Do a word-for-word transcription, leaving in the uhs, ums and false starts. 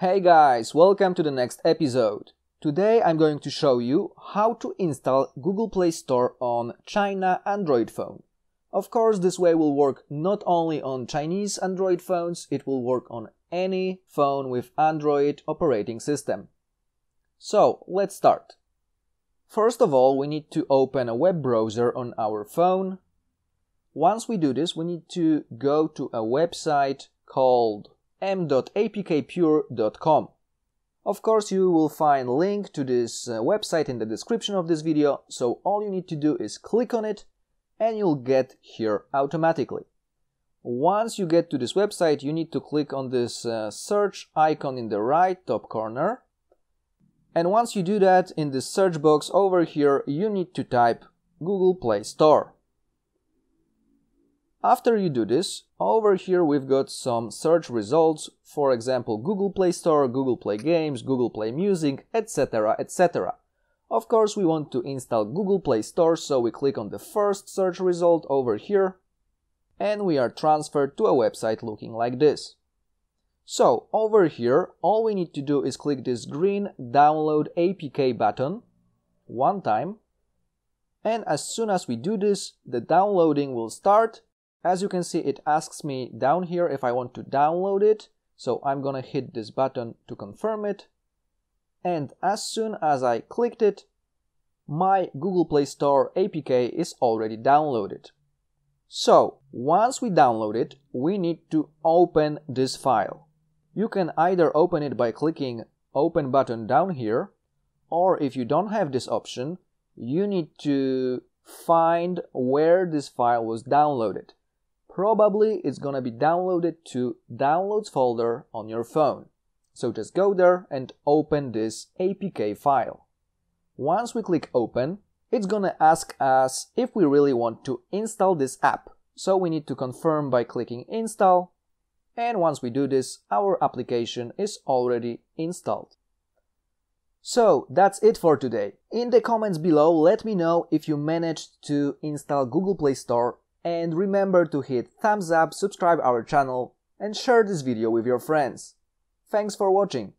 Hey guys, welcome to the next episode. Today I'm going to show you how to install Google Play Store on China Android phone. Of course, this way will work not only on Chinese Android phones, it will work on any phone with Android operating system. So, let's start. First of all, we need to open a web browser on our phone. Once we do this, we need to go to a website called m dot a p k pure dot com. Of course, you will find a link to this uh, website in the description of this video, so all you need to do is click on it and you'll get here automatically. Once you get to this website, you need to click on this uh, search icon in the right top corner. And once you do that, in the search box over here, you need to type Google Play Store. After you do this, over here we've got some search results, for example Google Play Store, Google Play Games, Google Play Music, et cetera, et cetera. Of course, we want to install Google Play Store, so we click on the first search result over here, and we are transferred to a website looking like this. So, over here, all we need to do is click this green Download A P K button one time, and as soon as we do this, the downloading will start. As you can see, it asks me down here if I want to download it, so I'm gonna hit this button to confirm it. And as soon as I clicked it, my Google Play Store A P K is already downloaded. So, once we download it, we need to open this file. You can either open it by clicking Open button down here, or if you don't have this option, you need to find where this file was downloaded. Probably it's gonna be downloaded to Downloads folder on your phone. So just go there and open this A P K file. Once we click open, it's gonna ask us if we really want to install this app. So we need to confirm by clicking install. And once we do this, our application is already installed. So that's it for today. In the comments below, let me know if you managed to install Google Play Store. And remember to hit thumbs up, subscribe our channel, and share this video with your friends. Thanks for watching.